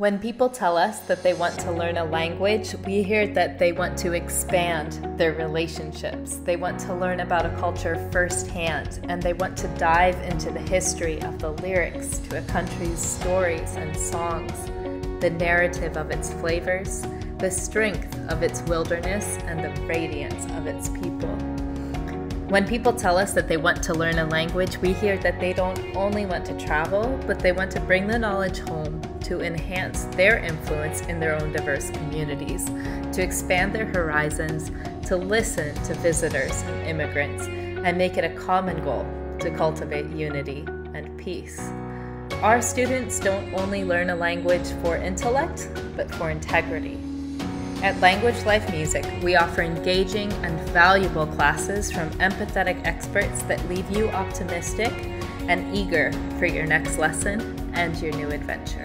When people tell us that they want to learn a language, we hear that they want to expand their relationships. They want to learn about a culture firsthand, and they want to dive into the history of the lyrics to a country's stories and songs, the narrative of its flavors, the strength of its wilderness, and the radiance of its people. When people tell us that they want to learn a language, we hear that they don't only want to travel, but they want to bring the knowledge home to enhance their influence in their own diverse communities, to expand their horizons, to listen to visitors and immigrants, and make it a common goal to cultivate unity and peace. Our students don't only learn a language for intellect, but for integrity. At Language Life Music, we offer engaging and valuable classes from empathetic experts that leave you optimistic and eager for your next lesson and your new adventure.